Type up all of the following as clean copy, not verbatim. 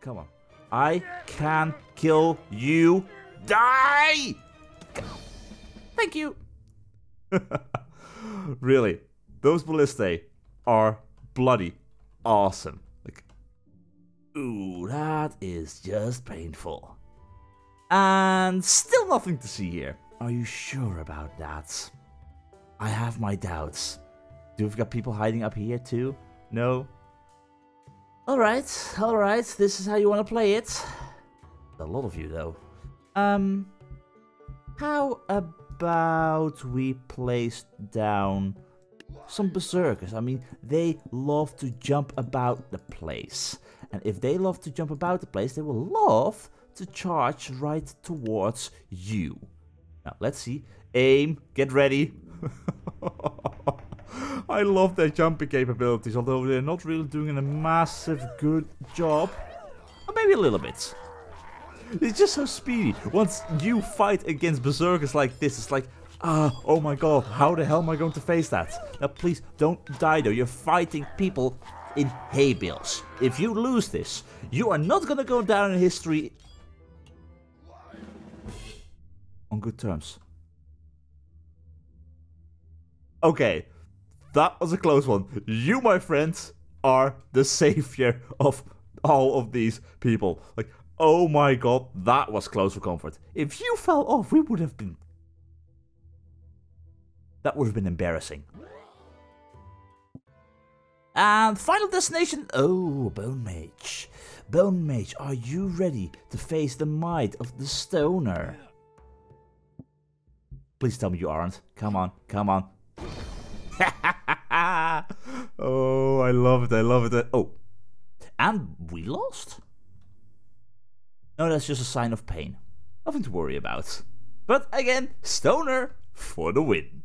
Come on. I can kill you. Die! Thank you. Really, those ballistae are bloody awesome. Like, ooh, that is just painful. And still nothing to see here. Are you sure about that? I have my doubts. Do we've got people hiding up here too? No? Alright, alright, this is how you want to play it. A lot of you though. How about we place down some berserkers? I mean, they love to jump about the place. And if they love to jump about the place, they will love to charge right towards you. Now, let's see. Aim, get ready. I love their jumping capabilities, although they're not really doing a massive good job. Or maybe a little bit. It's just so speedy. Once you fight against berserkers like this, it's like, ah, oh my god, how the hell am I going to face that? Now please don't die though, you're fighting people in hay bales. If you lose this, you are not gonna go down in history on good terms. Okay, that was a close one. You, my friends, are the savior of all of these people. Like, oh my god, that was close for comfort. If you fell off, we would have been... That would have been embarrassing. And final destination... Oh, Bone Mage. Bone Mage, are you ready to face the might of the Stoner? Please tell me you aren't. Come on, come on. Oh, I love it, I love it. Oh. And we lost? No, that's just a sign of pain. Nothing to worry about. But again, Stoner for the win.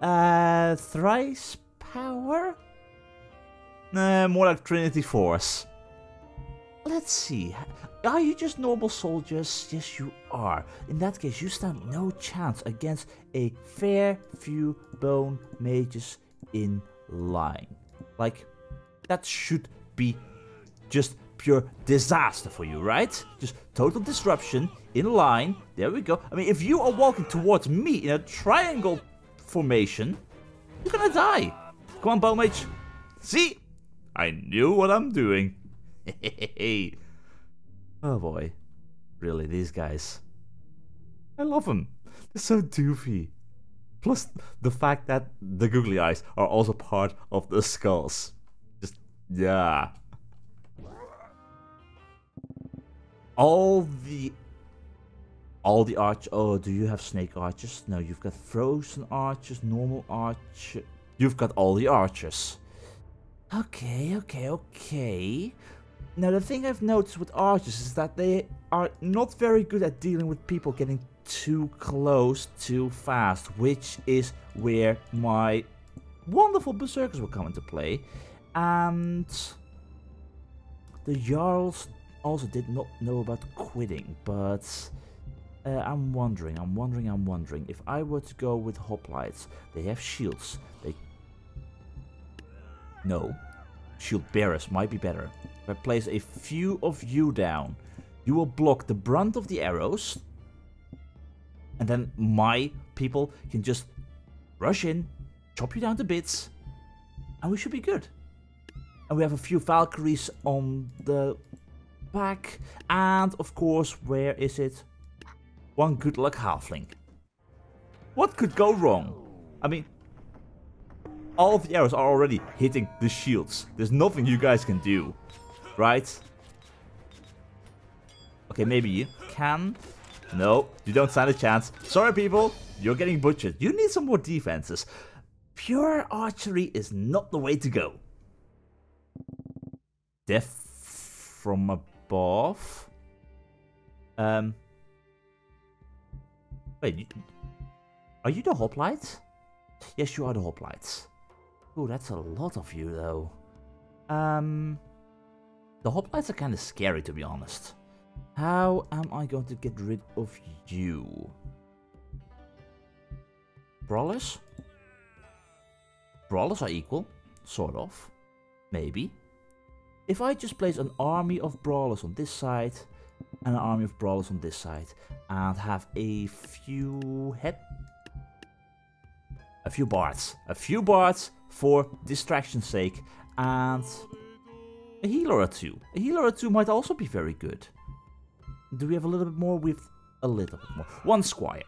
Thrice power? Nah, more like Trinity Force. Let's see. Are you just normal soldiers? Yes, you are. In that case, you stand no chance against a fair few bone mages in line. Like, that should be just... pure disaster for you, right? Just total disruption in line. There we go. I mean, if you are walking towards me in a triangle formation, you're gonna die. Come on, Bone Mage. See? I knew what I'm doing. Oh boy. Really, these guys. I love them. They're so doofy. Plus, the fact that the googly eyes are also part of the skulls. Just, yeah. All the arch. Oh, do you have snake archers? No, you've got frozen archers, normal archer. You've got all the archers. Okay, okay, okay. Now the thing I've noticed with archers is that they are not very good at dealing with people getting too close too fast, which is where my wonderful berserkers will come into play, and the jarls. Also did not know about quitting, but I'm wondering if I were to go with hoplites. They have shields. They no, shield bearers might be better. If I place a few of you down, you will block the brunt of the arrows, and then my people can just rush in, chop you down to bits, and we should be good. And we have a few Valkyries on the back, and of course, where is it? One good luck halfling. What could go wrong? I mean, all of the arrows are already hitting the shields. There's nothing you guys can do, right? Okay, maybe you can. No, you don't stand a chance. Sorry, people, you're getting butchered. You need some more defenses. Pure archery is not the way to go. Death from a above. Wait, are you the hoplite? Yes, you are the hoplites. Oh, that's a lot of you though. The hoplites are kind of scary, to be honest. How am I going to get rid of you? Brawlers? Brawlers are equal, sort of. Maybe. If I just place an army of brawlers on this side and an army of brawlers on this side and have a few bards for distraction's sake and a healer or two. A healer or two might also be very good. Do we have a little bit more? With a little bit more. One squire.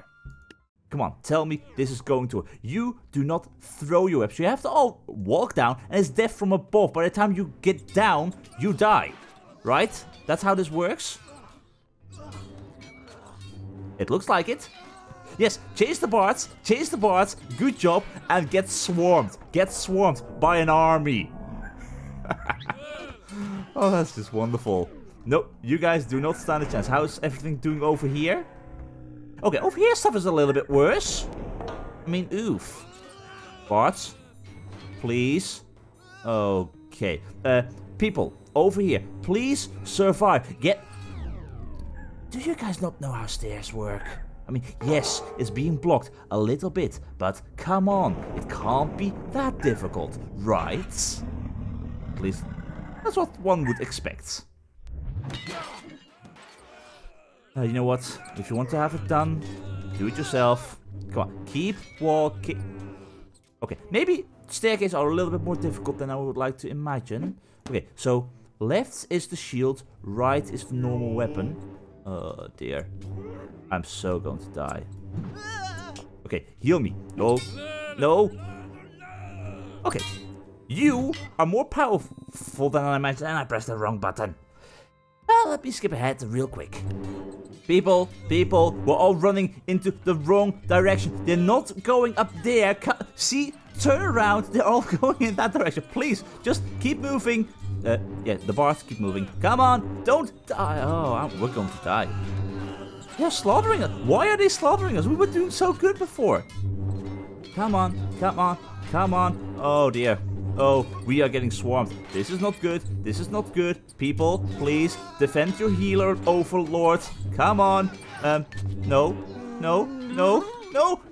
Come on, tell me this is going to work. You do not throw your webs. You have to all walk down, and it's death from above. By the time you get down, you die. Right? That's how this works. It looks like it. Yes, chase the bards. Chase the bards. Good job. And get swarmed. Get swarmed by an army. Oh, that's just wonderful. No, you guys do not stand a chance. How's everything doing over here? Okay, over here stuff is a little bit worse. I mean, oof. Bards, please. Okay. People, over here, please survive. Get... Do you guys not know how stairs work? I mean, yes, it's being blocked a little bit, but come on. It can't be that difficult, right? At least, that's what one would expect. You know what? If you want to have it done, do it yourself. Come on, keep walking. Okay, maybe staircases are a little bit more difficult than I would like to imagine. Okay, so left is the shield, right is the normal weapon. Oh dear, I'm so going to die. Okay, heal me. No, no. Okay, you are more powerful than I imagined, and I pressed the wrong button. Well, let me skip ahead real quick. People, people, we're all running into the wrong direction. They're not going up there. See? Turn around. They're all going in that direction. Please, just keep moving. Yeah, the bars keep moving. Come on, don't die. Oh, we're going to die. They're slaughtering us. Why are they slaughtering us? We were doing so good before. Come on, come on, come on. Oh, dear. Oh, we are getting swarmed. This is not good. This is not good. People, please defend your healer, overlord. Come on. No, no, no, no,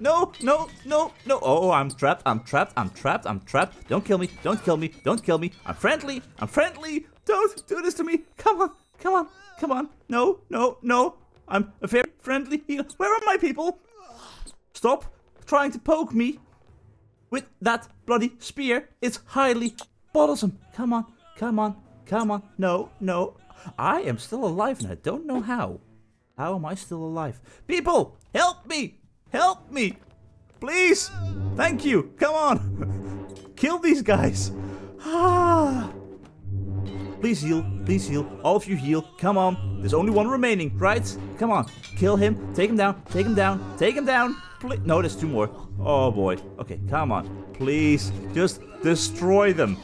no, no, no, no. Oh, I'm trapped. I'm trapped. I'm trapped. I'm trapped. Don't kill me. Don't kill me. Don't kill me. I'm friendly. I'm friendly. Don't do this to me. Come on. Come on. Come on. No, no, no. I'm a very friendly healer. Where are my people? Stop trying to poke me. With that bloody spear, it's highly bothersome. Come on, come on, come on. No, no. I am still alive and I don't know how. How am I still alive? People, help me! Help me! Please! Thank you! Come on! Kill these guys! Ah. Please heal, please heal. All of you heal. Come on. There's only one remaining, right? Come on. Kill him. Take him down. Take him down. Take him down. No, there's two more. Oh boy. Okay, come on. Please, just destroy them.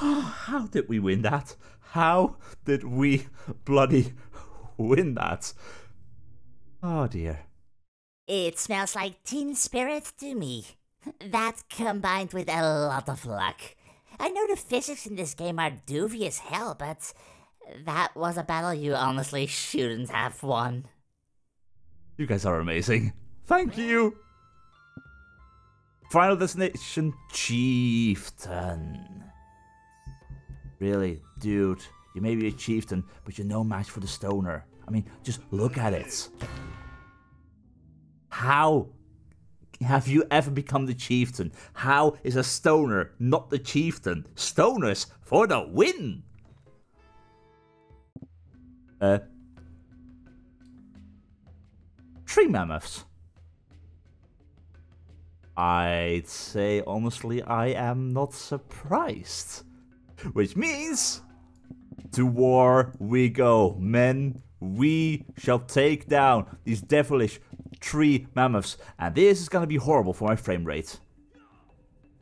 Oh, how did we win that? How did we bloody win that? Oh dear. It smells like Teen Spirit to me. That combined with a lot of luck. I know the physics in this game are doofy as hell, but that was a battle you honestly shouldn't have won. You guys are amazing. Thank you! Final destination, chieftain. Really, dude, you may be a chieftain, but you're no match for the stoner. I mean, just look at it. How have you ever become the chieftain? How is a stoner not the chieftain? Stoners for the win! Tree mammoths. I'd say, honestly, I am not surprised. Which means, to war we go, men. We shall take down these devilish tree mammoths. And this is gonna be horrible for my frame rate.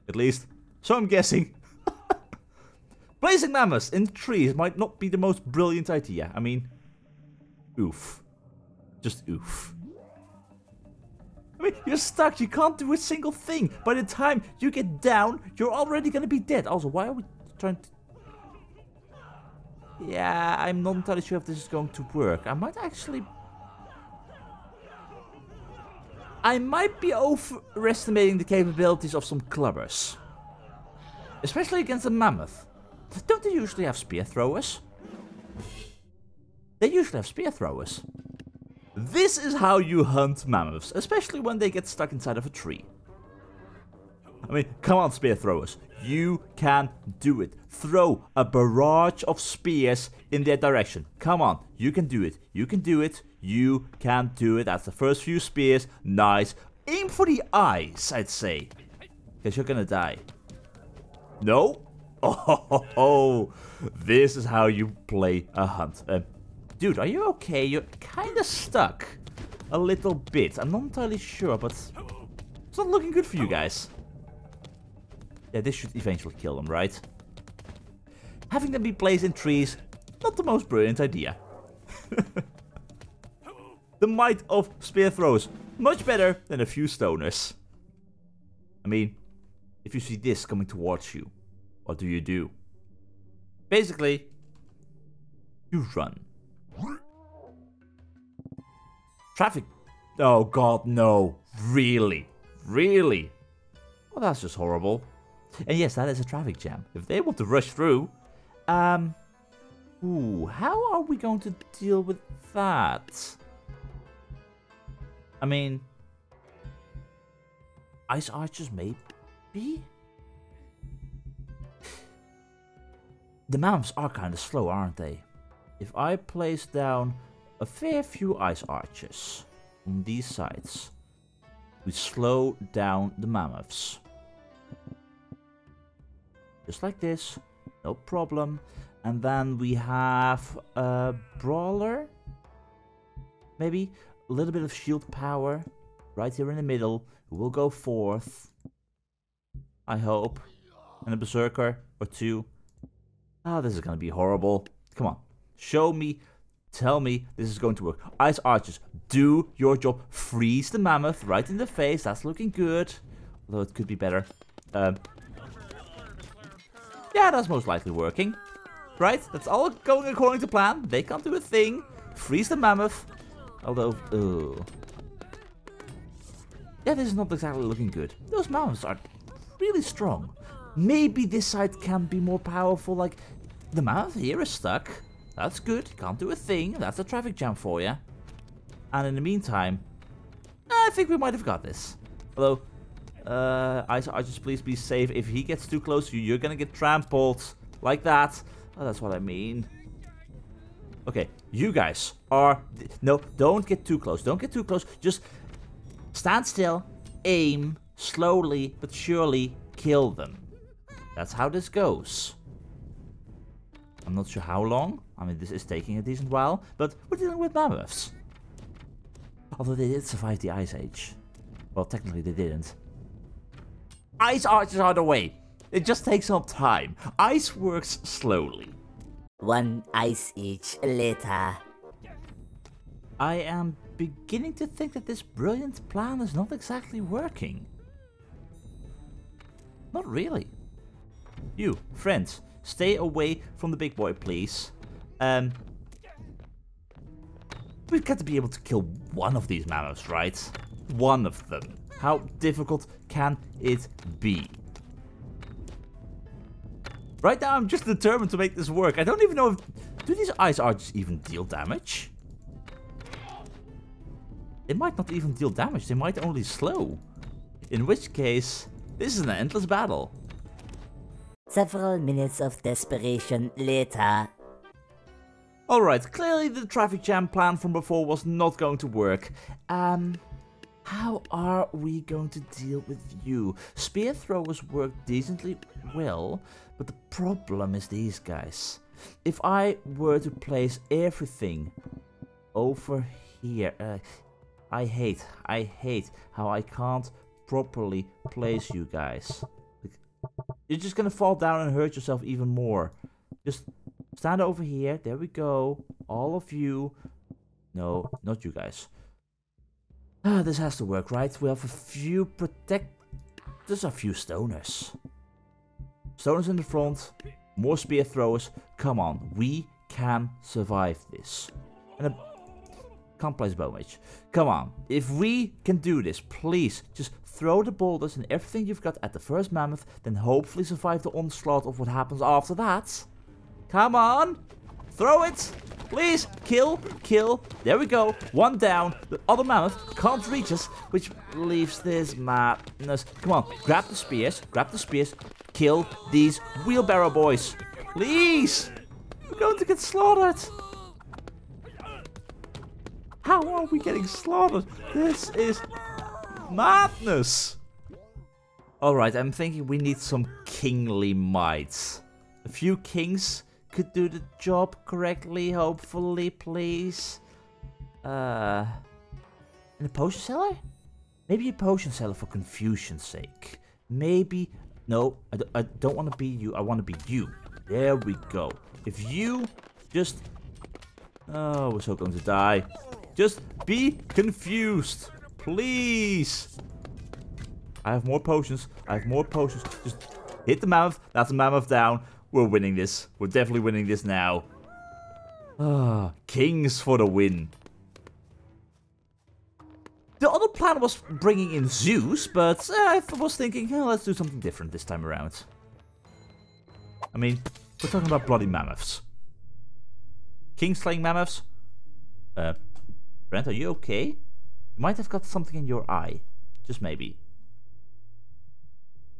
At least, so I'm guessing. Placing mammoths in trees might not be the most brilliant idea. I mean, oof. Just oof. I mean, you're stuck, you can't do a single thing. By the time you get down, you're already gonna be dead. Also, why are we trying to... Yeah, I'm not entirely sure if this is going to work. I might actually... I might be overestimating the capabilities of some clubbers. Especially against a mammoth. Don't they usually have spear throwers? They usually have spear throwers. This is how you hunt mammoths, especially when they get stuck inside of a tree. I mean, come on, spear throwers. You can do it. Throw a barrage of spears in their direction. Come on, you can do it. You can do it. You can do it. That's the first few spears. Nice. Aim for the eyes, I'd say. Because you're gonna die. No? Oh, this is how you play a hunt. Dude, are you okay? You're kind of stuck. A little bit. I'm not entirely sure, but it's not looking good for you guys. Yeah, this should eventually kill them, right? Having them be placed in trees, not the most brilliant idea. The might of spear throws, much better than a few stoners. I mean, if you see this coming towards you, what do? Basically, you run. Traffic. Oh god, no. Really? Really? Well, that's just horrible. And yes, that is a traffic jam. If they want to rush through... Ooh, how are we going to deal with that? I mean... Ice archers, maybe? The mounts are kind of slow, aren't they? If I place down a fair few ice archers on these sides, we slow down the mammoths. Just like this, no problem. And then we have a brawler, maybe a little bit of shield power right here in the middle. We'll go forth, I hope, and a berserker or two. Ah, oh, this is gonna be horrible. Come on, show me, tell me this is going to work. Ice archers, do your job. Freeze the mammoth right in the face. That's looking good, although it could be better. Yeah, that's most likely working, right? That's all going according to plan. They can't do a thing. Freeze the mammoth, although, yeah, this is not exactly looking good. Those mammoths are really strong. Maybe this side can be more powerful. Like, the mammoth here is stuck. That's good. Can't do a thing. That's a traffic jam for you. And in the meantime, I think we might have got this. Although... I just please be safe. If he gets too close to you, you're gonna get trampled like that. Oh, that's what I mean. Okay, you guys are... No, don't get too close. Don't get too close. Just stand still, aim, slowly but surely kill them. That's how this goes. I'm not sure how long. I mean, this is taking a decent while, but we're dealing with mammoths. Although they did survive the Ice Age. Well, technically they didn't. Ice archers are the way. It just takes some time. Ice works slowly. One ice age later. I am beginning to think that this brilliant plan is not exactly working. Not really. You, friends, stay away from the big boy, please. We've got to be able to kill one of these mammoths, right? One of them. How difficult can it be? Right now I'm just determined to make this work. I don't even know if... Do these ice archers even deal damage? They might not even deal damage. They might only slow. In which case, this is an endless battle. Several minutes of desperation later. Alright, clearly the traffic jam plan from before was not going to work. How are we going to deal with you? Spear throwers work decently well, but the problem is these guys. If I were to place everything over here... I hate how I can't properly place you guys. You're just gonna fall down and hurt yourself even more. Just stand over here. There we go. All of you. No, not you guys. This has to work, right? We have a few There's a few stoners. Stoners in the front. More spear throwers. Come on. We can survive this. And Can't place bow mage. Come on. If we can do this, please just throw the boulders and everything you've got at the first mammoth, then hopefully survive the onslaught of what happens after that. Come on. Throw it. Please. Kill. Kill. There we go. One down. The other mammoth can't reach us, which leaves this madness. Come on. Grab the spears. Grab the spears. Kill these wheelbarrow boys. Please. We're going to get slaughtered. How are we getting slaughtered? This is madness. Alright, I'm thinking we need some kingly might. A few kings could do the job correctly, hopefully, please. And a potion seller? Maybe a potion seller for confusion's sake. Maybe... No, I don't want to be you. I want to be you. There we go. If you just... Oh, we're so going to die. Just be confused, please. I have more potions. I have more potions. Just hit the mammoth. That's the mammoth down. We're winning this. We're definitely winning this now. Ah, kings for the win. The other plan was bringing in Zeus, but I was thinking, oh, let's do something different this time around. I mean, we're talking about bloody mammoths. Kings slaying mammoths. Brent, are you okay? You might have got something in your eye. Just maybe.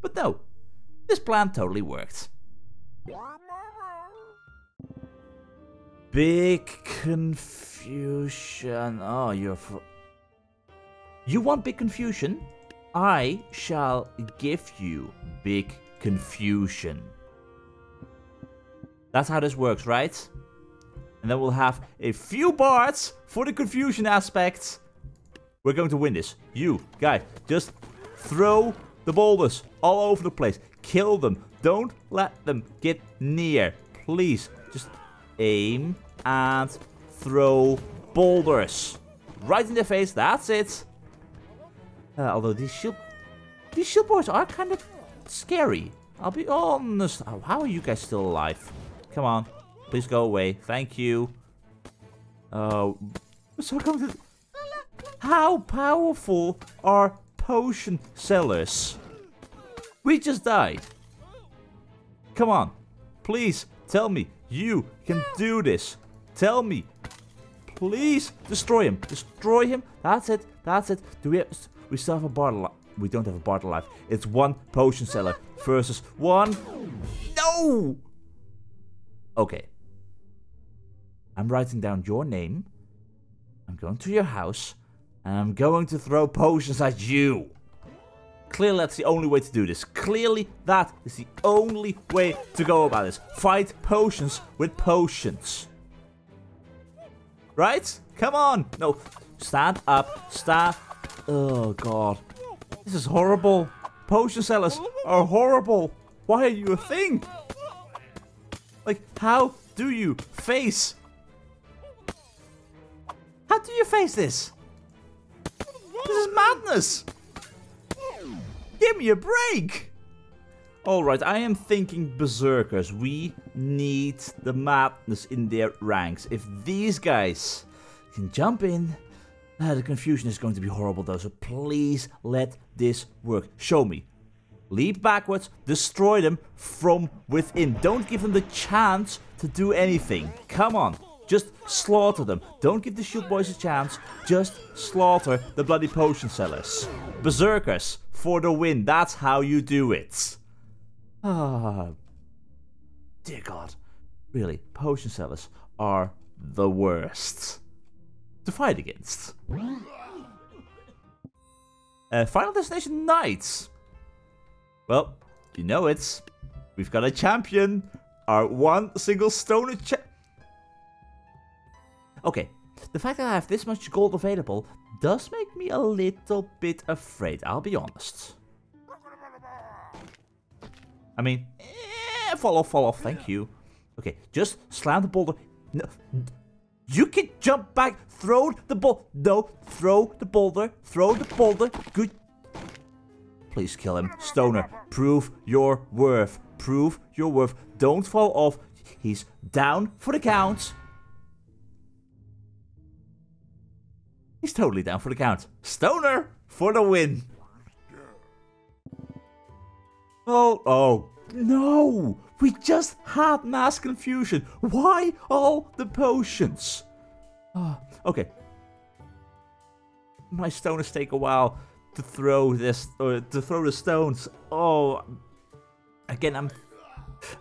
But no. This plan totally worked. Big confusion. Oh, you're... You want big confusion? I shall give you big confusion. That's how this works, right? And then we'll have a few bards for the confusion aspect. We're going to win this. You, guys, just throw the boulders all over the place. Kill them. Don't let them get near. Please, just aim and throw boulders. Right in their face. That's it. Although these shield boards are kind of scary. I'll be honest. How are you guys still alive? Come on. Please go away. Thank you. Oh, so how powerful are potion sellers? We just died. Come on. Please tell me you can do this. Tell me. Please destroy him. Destroy him. That's it. That's it. Do we still have a bard alive? We don't have a bard alive. It's one potion seller versus one. No. Okay. I'm writing down your name, I'm going to your house, and I'm going to throw potions at you. Clearly that's the only way to do this. Clearly that is the only way to go about this. Fight potions with potions. Right? Come on! No, stand up, stand... Oh god. This is horrible. Potion sellers are horrible. Why are you a thing? Like, how do you face... How do you face this? This is madness! Give me a break! Alright, I am thinking berserkers. We need the madness in their ranks. If these guys can jump in... the confusion is going to be horrible though, so please let this work. Show me. Leap backwards, destroy them from within. Don't give them the chance to do anything. Come on, just slaughter them. Don't give the shield boys a chance, just slaughter the bloody potion sellers. Berserkers for the win, that's how you do it. Ah, dear god, really, potion sellers are the worst to fight against. Final Destination Knights. Well, you know it. We've got a champion. Our one single stone Okay, the fact that I have this much gold available does make me a little bit afraid, I'll be honest. I mean, fall off, thank you. Okay, just slam the boulder. No, you can jump back, throw the ball. No, throw the boulder, throw the boulder. Good. Please kill him. Stoner, prove your worth. Prove your worth. Don't fall off. He's down for the count. He's totally down for the count. Stoner for the win. Oh, oh, no. We just had mass confusion. Why all the potions? Okay. My stoners take a while to throw this, or to throw the stones. Oh, again,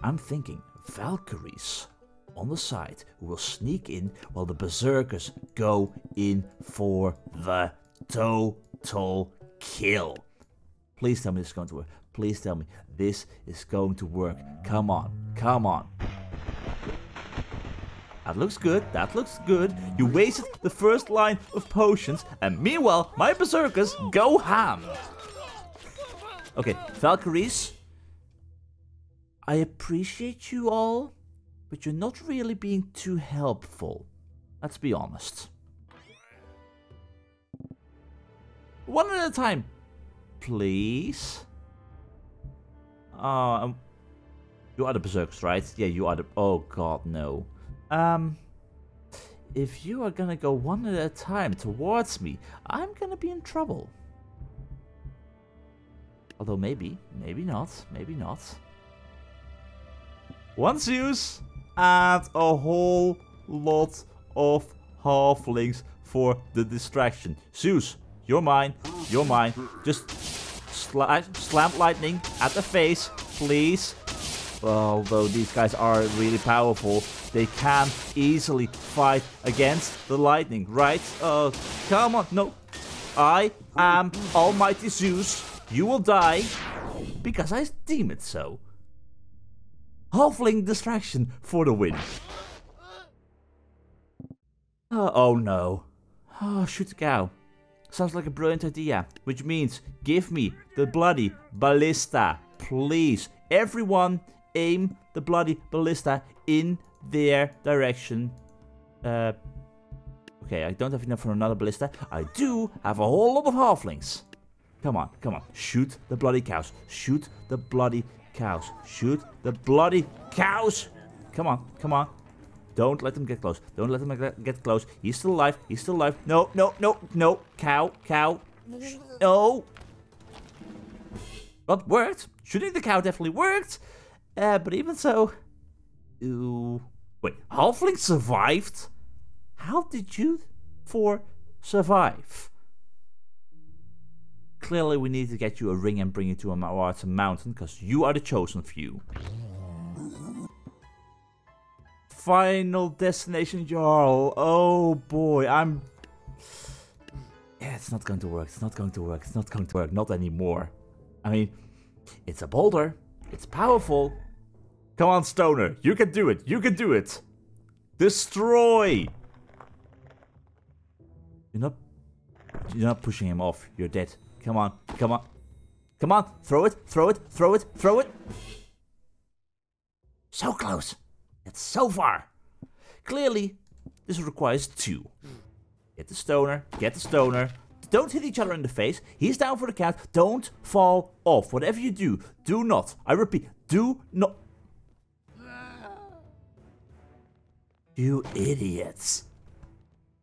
I'm thinking Valkyries on the side who will sneak in while the berserkers go in for the total kill. Please tell me this is going to work. Please tell me this is going to work. Come on, come on. That looks good, that looks good. You wasted the first line of potions, and meanwhile, my berserkers go ham. Okay, Valkyries, I appreciate you all, but you're not really being too helpful. Let's be honest. One at a time, please. You are the berserkers, right? Yeah, you are the... Oh, God, no. If you are gonna go one at a time towards me, I'm gonna be in trouble. Although maybe, maybe not, maybe not. One Zeus and a whole lot of halflings for the distraction. Zeus, you're mine, you're mine. Just slam lightning at the face, please. Although these guys are really powerful, they can easily fight against the lightning, right? Come on, no. I am Almighty Zeus. You will die because I deem it so. Halfling distraction for the win. Oh no. Oh, shoot the cow. Sounds like a brilliant idea, which means give me the bloody ballista, please. Everyone aim the bloody ballista in their direction. Okay, I don't have enough for another ballista. I do have a whole lot of halflings. Come on, come on. Shoot the bloody cows. Shoot the bloody cows. Shoot the bloody cows. Come on, come on. Don't let them get close. Don't let them get close. He's still alive. He's still alive. No, no, no, no. Cow, cow. No. What worked? Shooting the cow definitely worked. But even so... Ooh. Wait, halfling survived? How did you four survive? Clearly we need to get you a ring and bring you to a mountain, because you are the chosen few. Final destination Jarl. Oh boy, I'm... Yeah, it's not going to work, it's not going to work, it's not going to work, not anymore. I mean, it's a boulder, it's powerful. Come on, Stoner, you can do it, you can do it. Destroy! You're not pushing him off, you're dead. Come on, come on. Come on, throw it, throw it, throw it, throw it. So close, it's so far. Clearly, this requires two. Get the Stoner, get the Stoner. Don't hit each other in the face. He's down for the count. Don't fall off. Whatever you do, do not. I repeat, do not. You idiots.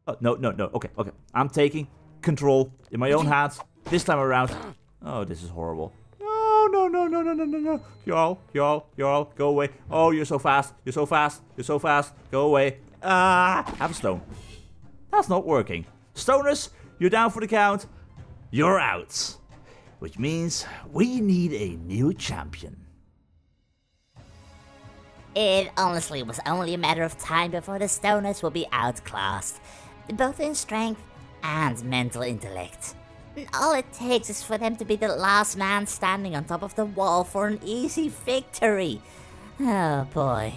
Oh, no, no, no. Okay, okay. I'm taking control in my own hands this time around. Oh, this is horrible. No, no, no, no, no, no, no, no. Jarl, go away. Oh, you're so fast. You're so fast. You're so fast. Go away. Ah, have a stone. That's not working. Stoners. You're down for the count, you're out. Which means we need a new champion. It honestly was only a matter of time before the Stoners will be outclassed, both in strength and mental intellect. And all it takes is for them to be the last man standing on top of the wall for an easy victory. Oh boy.